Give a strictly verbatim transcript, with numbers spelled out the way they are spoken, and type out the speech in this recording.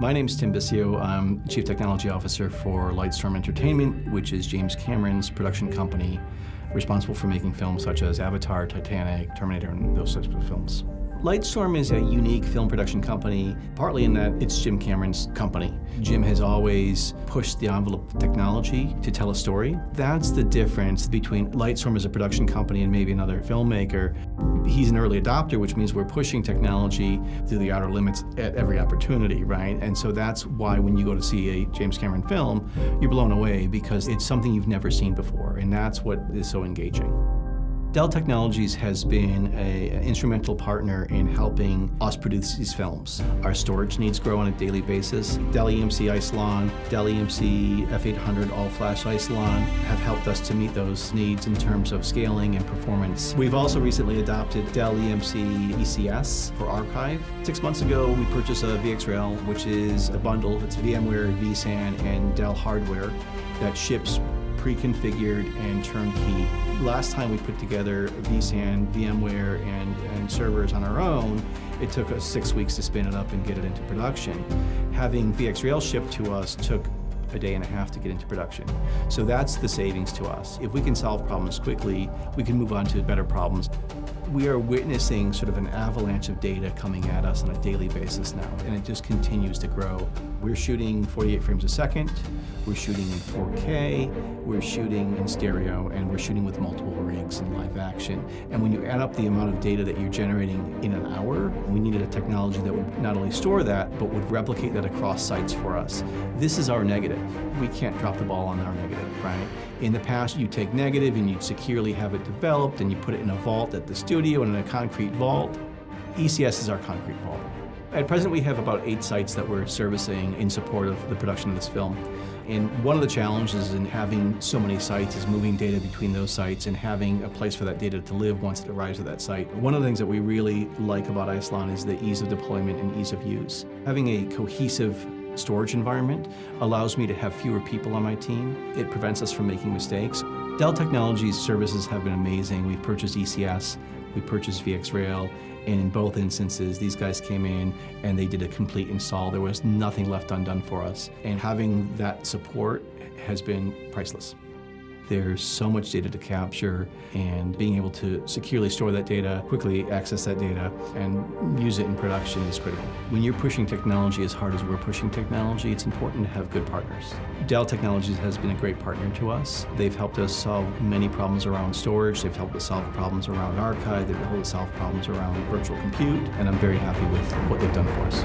My name's Tim Bisio. I'm Chief Technology Officer for Lightstorm Entertainment, which is James Cameron's production company responsible for making films such as Avatar, Titanic, Terminator, and those types of films. Lightstorm is a unique film production company, partly in that it's Jim Cameron's company. Jim has always pushed the envelope of technology to tell a story. That's the difference between Lightstorm as a production company and maybe another filmmaker. He's an early adopter, which means we're pushing technology through the outer limits at every opportunity, right? And so that's why when you go to see a James Cameron film, you're blown away because it's something you've never seen before, and that's what is so engaging. Dell Technologies has been an instrumental partner in helping us produce these films. Our storage needs grow on a daily basis. Dell E M C Isilon, Dell E M C F eight hundred all-flash Isilon have helped us to meet those needs in terms of scaling and performance. We've also recently adopted Dell E M C E C S for archive. Six months ago, we purchased a VxRail, which is a bundle. It's VMware, vSAN, and Dell hardware that ships pre-configured and turnkey. Last time we put together vSAN, VMware, and, and servers on our own, it took us six weeks to spin it up and get it into production. Having VxRail shipped to us took a day and a half to get into production. So that's the savings to us. If we can solve problems quickly, we can move on to better problems. We are witnessing sort of an avalanche of data coming at us on a daily basis now, and it just continues to grow. We're shooting forty-eight frames a second, we're shooting in four K, we're shooting in stereo, and we're shooting with multiple rigs in live action. And when you add up the amount of data that you're generating in an hour, we needed a technology that would not only store that, but would replicate that across sites for us. This is our negative. We can't drop the ball on our negative, right? In the past, you take negative and you'd securely have it developed and you put it in a vault at the studio and in a concrete vault. E C S is our concrete vault. At present, we have about eight sites that we're servicing in support of the production of this film. And one of the challenges in having so many sites is moving data between those sites and having a place for that data to live once it arrives at that site. One of the things that we really like about Isilon is the ease of deployment and ease of use. Having a cohesive storage environment allows me to have fewer people on my team. It prevents us from making mistakes. Dell Technologies services have been amazing. We've purchased E C S, we purchased VxRail, and in both instances, these guys came in and they did a complete install. There was nothing left undone for us. And having that support has been priceless. There's so much data to capture, and being able to securely store that data, quickly access that data, and use it in production is critical. When you're pushing technology as hard as we're pushing technology, it's important to have good partners. Dell Technologies has been a great partner to us. They've helped us solve many problems around storage. They've helped us solve problems around archive. They've helped us solve problems around virtual compute. And I'm very happy with what they've done for us.